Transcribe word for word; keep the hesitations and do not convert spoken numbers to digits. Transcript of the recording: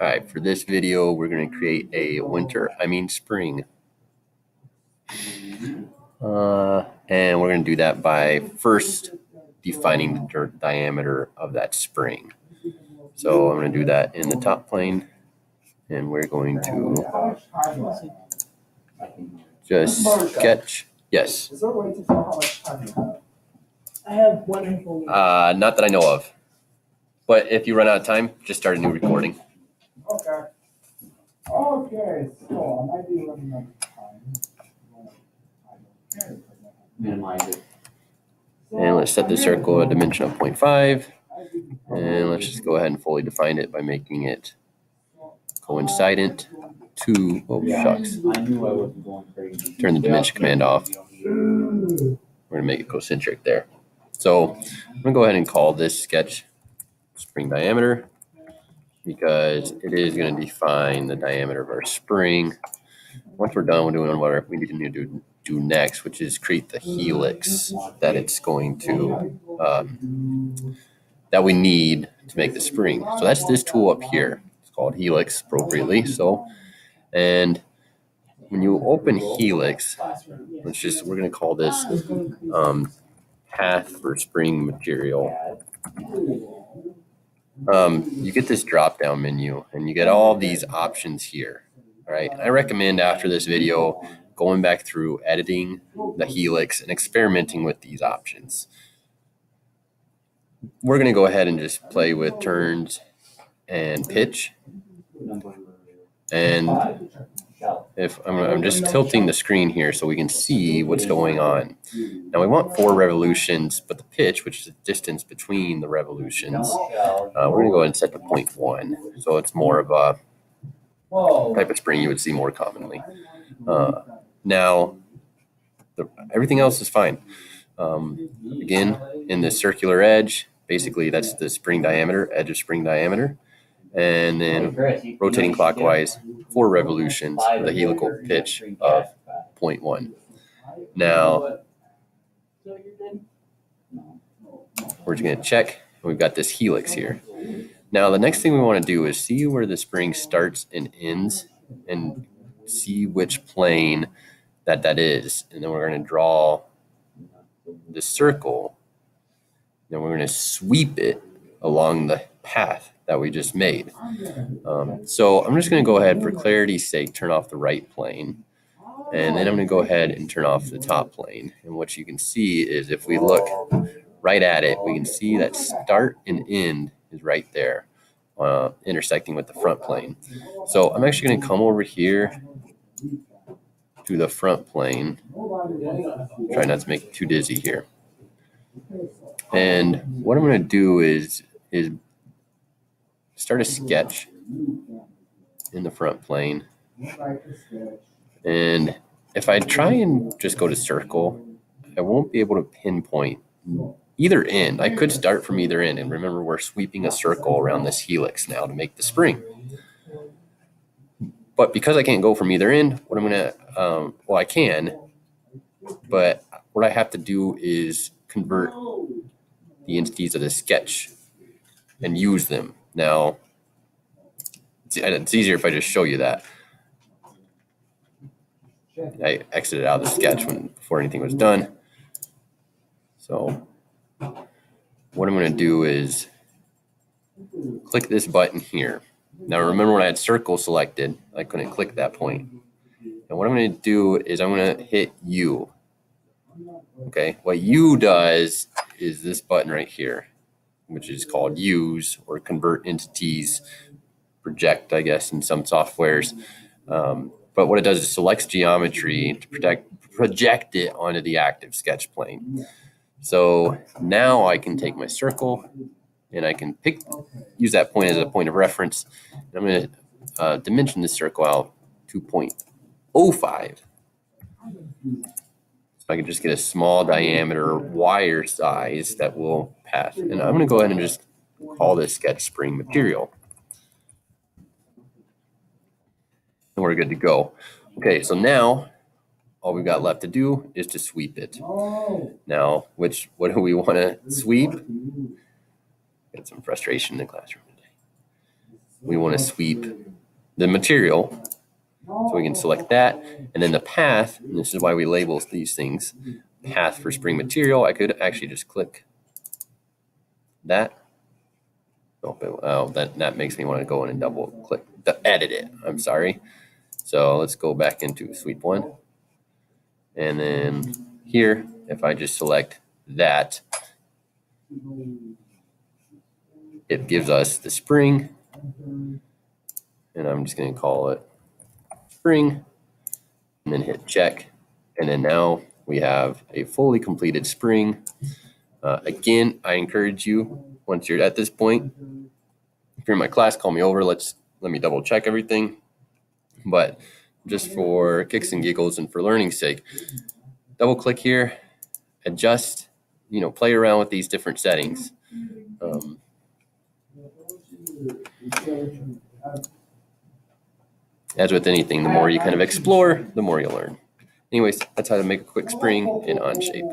All right, for this video, we're going to create a winter, I mean spring. Uh, and we're going to do that by first defining the dirt diameter of that spring. So I'm going to do that in the top plane. And we're going to just sketch. Yes. Is there a way to tell how much time you have? I have one info. Uh, not that I know of. But if you run out of time, just start a new recording. Okay. Okay, so I might be running out of time. I don't care. Minimize it. And let's set the circle a dimension of zero point five. And let's just go ahead and fully define it by making it coincident to, oh shucks. Turn the dimension command off. We're gonna make it concentric there. So I'm gonna go ahead and call this sketch spring diameter because it is going to define the diameter of our spring. Once we're done, we're doing what we need to do, do next, which is create the helix that it's going to, um, that we need to make the spring. So that's this tool up here. It's called Helix appropriately. So, and when you open Helix, let's just, we're going to call this um, path for spring material. Um, you get this drop down menu and you get all these options here. All right. I recommend after this video going back through editing the Helix and experimenting with these options. We're going to go ahead and just play with turns and pitch. And if I'm, I'm just tilting the screen here so we can see what's going on. Now we want four revolutions, but the pitch, which is the distance between the revolutions, uh, we're going to go ahead and set to zero point one. So it's more of a type of spring you would see more commonly. Uh, now, the, everything else is fine. Um, again, in the circular edge, basically that's the spring diameter, edge of spring diameter. And then rotating clockwise, four revolutions with a helical pitch of zero point one. Now, we're just going to check. We've got this helix here. Now, the next thing we want to do is see where the spring starts and ends and see which plane that that is. And then we're going to draw the circle. Then we're going to sweep it along the path that we just made. Um, so I'm just going to go ahead, for clarity's sake, turn off the right plane. And then I'm going to go ahead and turn off the top plane. And what you can see is if we look right at it, we can see that start and end is right there, uh, intersecting with the front plane. So I'm actually going to come over here to the front plane. Try not to make it too dizzy here. And what I'm going to do is, is start a sketch in the front plane. And if I try and just go to circle, I won't be able to pinpoint either end. I could start from either end. And remember, we're sweeping a circle around this helix now to make the spring. But because I can't go from either end, what I'm going to, um, well, I can, but what I have to do is convert the entities of the sketch and use them. Now, it's easier if I just show you that. I exited out of the sketch when, before anything was done. So what I'm going to do is click this button here. Now, remember when I had circle selected, I couldn't click that point. And what I'm going to do is I'm going to hit U. Okay, what U does is this button right here, which is called use or convert entities, project, I guess, in some softwares. Um, but what it does is selects geometry to protect, project it onto the active sketch plane. So now I can take my circle and I can pick, use that point as a point of reference. And I'm going to uh, dimension this circle out to zero point zero five. So I can just get a small diameter wire size that will pass. And I'm going to go ahead and just call this sketch spring material. And we're good to go. Okay, so now all we've got left to do is to sweep it. Now, which what do we want to sweep? Got some frustration in the classroom today. we want to sweep the material. So we can select that. And then the path, and this is why we label these things, path for spring material. I could actually just click that. Oh, oh that, that makes me want to go in and double click to edit it. I'm sorry. So let's go back into sweep one. And then here, if I just select that, it gives us the spring. And I'm just going to call it spring and then hit check. And then now we have a fully completed spring. Uh, again, I encourage you, once you're at this point, if you're in my class, call me over. Let's let me double check everything. But just for kicks and giggles and for learning's sake, double click here, adjust, you know, play around with these different settings. Um, as with anything, the more you kind of explore, the more you learn. Anyways, that's how to make a quick spring in OnShape.